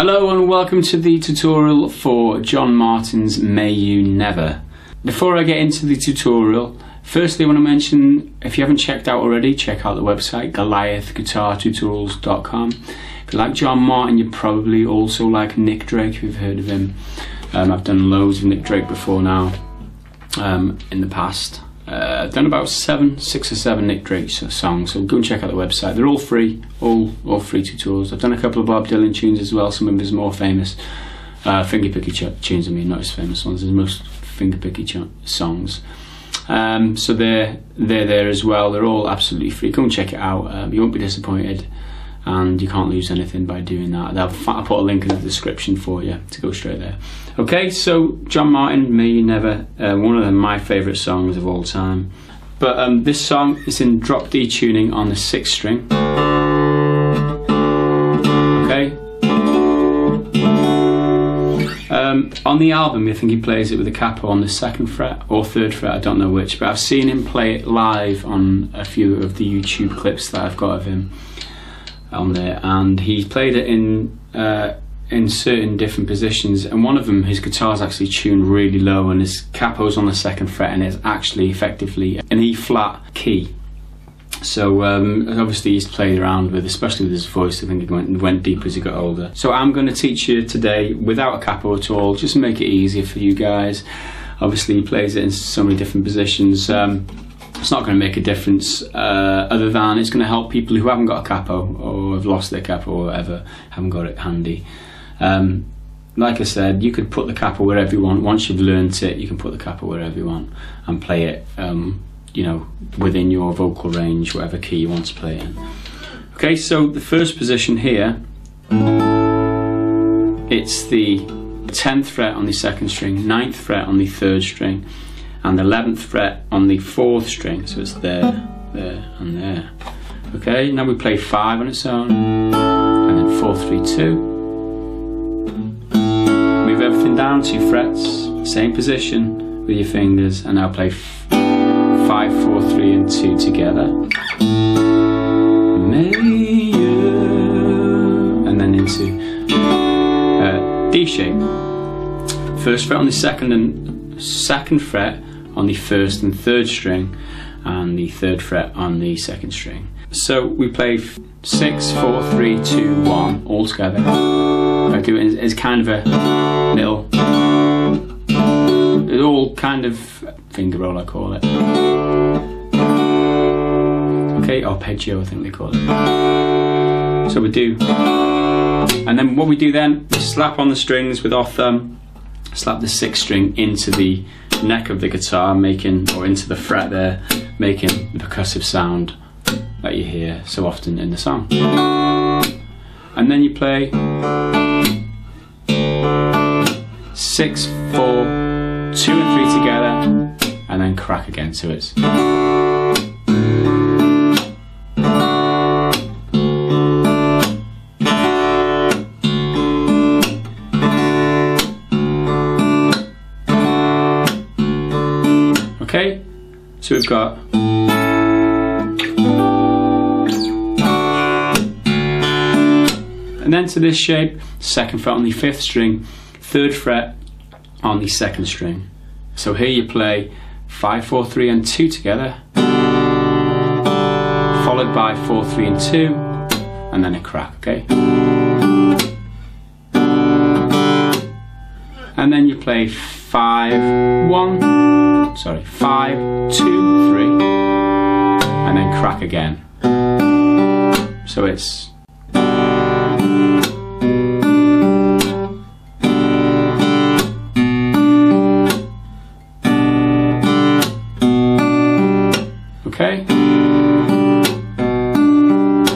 Hello and welcome to the tutorial for John Martyn's May You Never. Before I get into the tutorial, firstly I want to mention, if you haven't checked out already, check out the website GoliathGuitarTutorials.com. If you like John Martyn, you probably also like Nick Drake, if you've heard of him. I've done loads of Nick Drake before now, in the past. I've done about six or seven Nick Drake songs, so go and check out the website. They're all free, all free tutorials. I've done a couple of Bob Dylan tunes as well, some of his more famous fingerpicky tunes. I mean, not his famous ones, his most fingerpicky songs. So they're there as well. They're all absolutely free. Go and check it out. You won't be disappointed, and you can't lose anything by doing that. I'll put a link in the description for you to go straight there. Okay, so John Martyn, May You Never, one of my favourite songs of all time. But this song is in drop D tuning on the 6th string. Okay. On the album, I think he plays it with a capo on the 2nd fret or 3rd fret, I don't know which, but I've seen him play it live on a few of the YouTube clips that I've got of him on there, and he's played it in certain different positions, and one of them, his guitar's actually tuned really low and his capo's on the 2nd fret, and it's actually effectively an E flat key. So obviously he's played around with, especially with his voice. I think it went deeper as he got older. So I'm going to teach you today without a capo at all, just to make it easier for you guys. Obviously he plays it in so many different positions. It's not going to make a difference, other than it's going to help people who haven't got a capo or have lost their capo or whatever, haven't got it handy. Like I said, you could put the capo wherever you want. Once you've learnt it, you can put the capo wherever you want and play it, you know, within your vocal range, whatever key you want to play it in. Okay, so the first position here, it's the 10th fret on the 2nd string, 9th fret on the 3rd string, and the 11th fret on the 4th string. So it's there, there, and there. Okay, now we play 5 on its own, and then 4, 3, 2. Move everything down 2 frets, same position with your fingers, and now play 5, 4, 3, and 2 together. And then into D shape. 1st fret on the 2nd fret on the 1st and 3rd string, and the 3rd fret on the 2nd string. So we play 6, 4, 3, 2, 1 all together. I do it as kind of a little, it's all kind of finger roll, I call it. Okay, arpeggio I think they call it. So we do, and then what we do then is slap on the strings with our thumb, slap the 6th string into the neck of the guitar, making, or into the fret there, making the percussive sound that you hear so often in the song. And then you play 6, 4, 2, and 3 together, and then crack again. So it's, okay, so we've got, and then to this shape, 2nd fret on the 5th string, 3rd fret on the 2nd string. So here you play 5, 4, 3, and 2 together. followed by 4, 3 and 2, and then a crack, okay? And then you play 5, 2, 3, and then crack again. So it's... okay?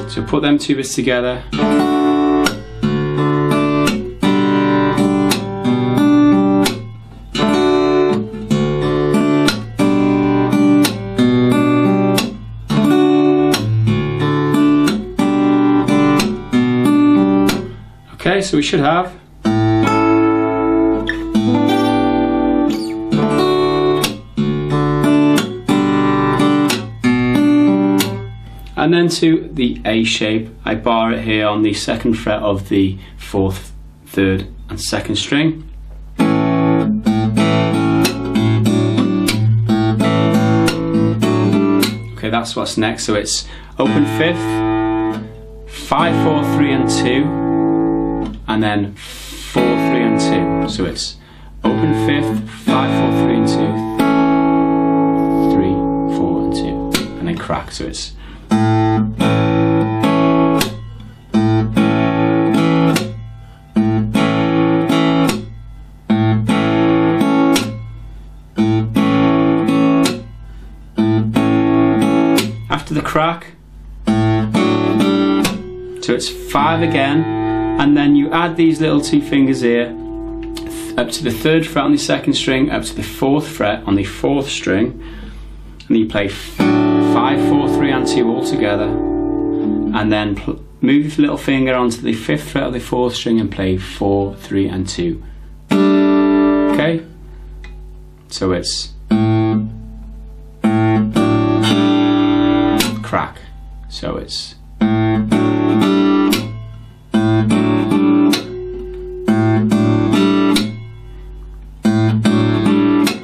So put them two bits together. Okay, so we should have. And then to the A shape, I bar it here on the 2nd fret of the 4th, 3rd and 2nd string. Okay, that's what's next, so it's open 5th, 5, 4, 3 and 2, and then 4, 3 and 2. So it's open 5th, 5, 4, 3 and 2, 3, 4 and 2, and then crack, so it's... After the crack, so it's 5 again, and then you add these little two fingers here up to the 3rd fret on the 2nd string, up to the 4th fret on the 4th string, and you play 5, 4, 3 and 2 all together, and then move the little finger onto the 5th fret of the 4th string and play 4, 3 and 2. Okay? So it's... crack. So it's...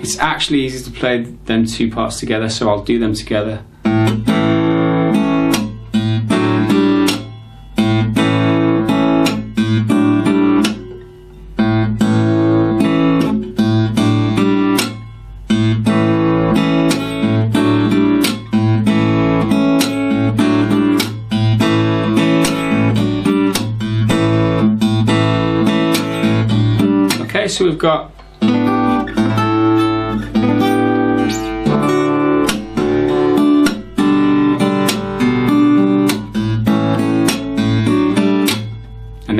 it's actually easy to play them two parts together, so I'll do them together. Okay, so we've got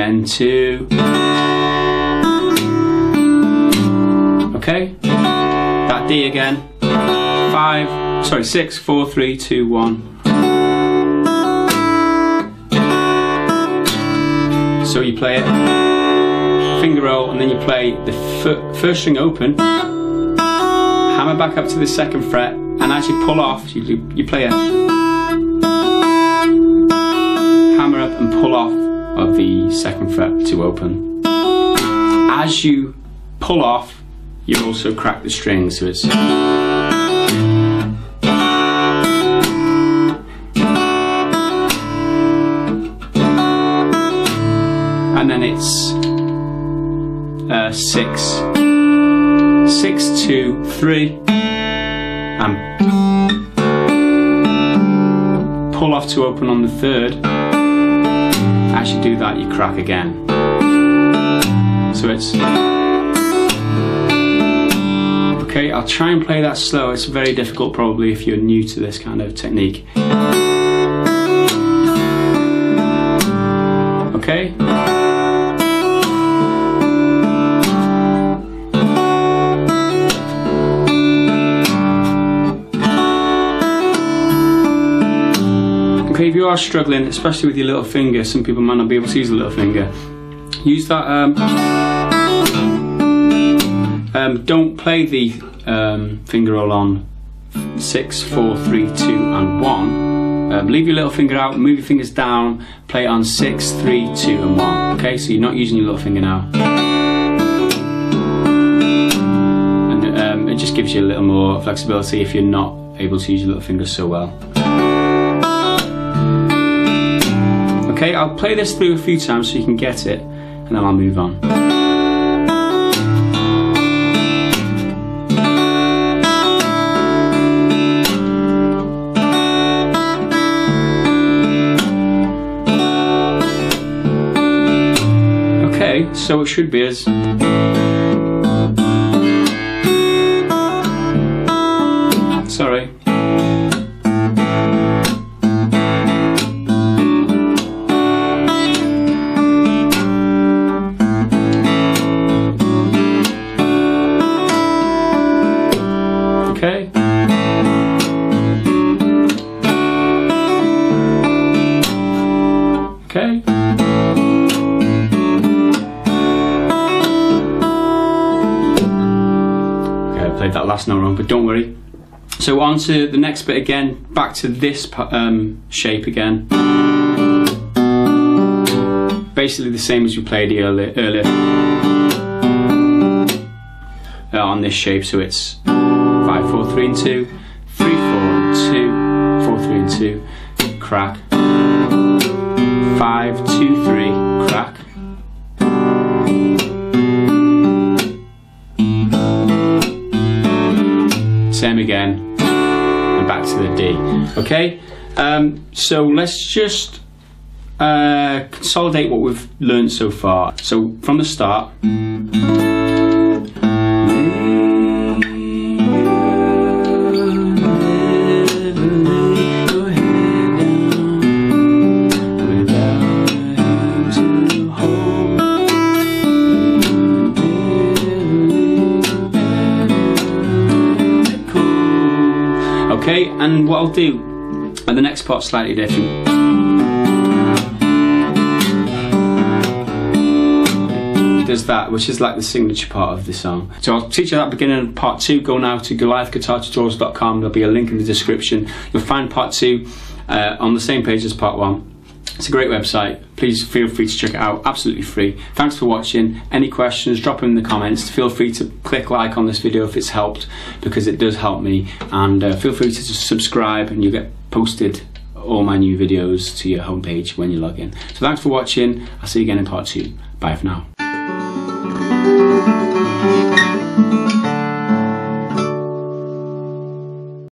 and 2. Okay, that D again. 6, 4, 3, 2, 1. So you play it, finger roll, and then you play the 1st string open, hammer back up to the 2nd fret, and as you pull off, you play a hammer up and pull off of the 2nd fret to open. As you pull off, you also crack the string, so it's... and then it's 6, 2, 3, and pull off to open on the 3rd. As you do that, you crack again. So it's... okay, I'll try and play that slow. It's very difficult probably if you're new to this kind of technique. Okay? If you are struggling, especially with your little finger, some people might not be able to use the little finger. Use that. Don't play the finger roll on 6, 4, 3, 2, and 1. Leave your little finger out. Move your fingers down. Play on 6, 3, 2, and 1. Okay, so you're not using your little finger now, and it just gives you a little more flexibility if you're not able to use your little finger so well. Okay, I'll play this through a few times so you can get it, and then I'll move on. So it should be as. Sorry. Okay. Okay. That last note wrong, but don't worry. So on to the next bit again, back to this shape again. Basically the same as we played earlier on this shape. So it's 5, 4, 3 and 2, 3, 4 and 2, 4, 3 and 2, crack, 5, 2, 3, crack. Same again, and back to the D. Okay, so let's just consolidate what we've learned so far. So from the start, and what I'll do at the next part slightly different. There's that, which is like the signature part of the song. So I'll teach you that beginning of part 2. Go now to GoliathGuitarTutorials.com. There'll be a link in the description. You'll find part 2 on the same page as part 1. It's a great website. Please feel free to check it out, absolutely free. Thanks for watching. Any questions, drop them in the comments. Feel free to click like on this video if it's helped, because it does help me. And feel free to just subscribe, and you'll get posted all my new videos to your homepage when you log in. So thanks for watching. I'll see you again in part 2. Bye for now.